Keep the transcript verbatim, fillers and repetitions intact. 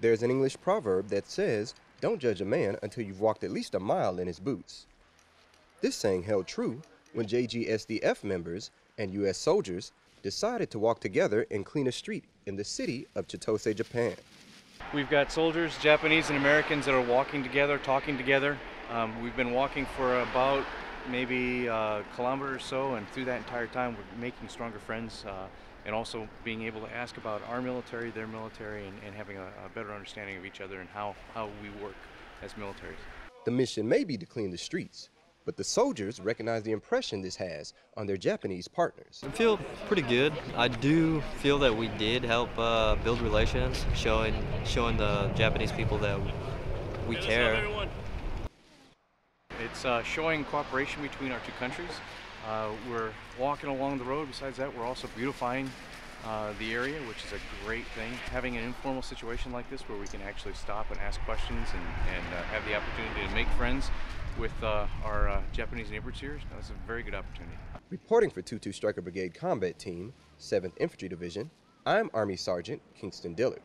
There's an English proverb that says, don't judge a man until you've walked at least a mile in his boots. This saying held true when J G S D F members and U S soldiers decided to walk together and clean a street in the city of Chitose, Japan. We've got soldiers, Japanese and Americans, that are walking together, talking together. Um, we've been walking for about maybe a kilometer or so, and through that entire time we're making stronger friends uh, and also being able to ask about our military, their military, and, and having a, a better understanding of each other and how, how we work as militaries. The mission may be to clean the streets, but the soldiers recognize the impression this has on their Japanese partners. I feel pretty good. I do feel that we did help uh, build relations, showing, showing the Japanese people that we care. It's uh, showing cooperation between our two countries. Uh, we're walking along the road. Besides that, we're also beautifying uh, the area, which is a great thing. Having an informal situation like this where we can actually stop and ask questions and, and uh, have the opportunity to make friends with uh, our uh, Japanese neighbors here. Now, that's a very good opportunity. Reporting for two two Striker Brigade Combat Team, seventh Infantry Division, I'm Army Sergeant Kingston Dillard.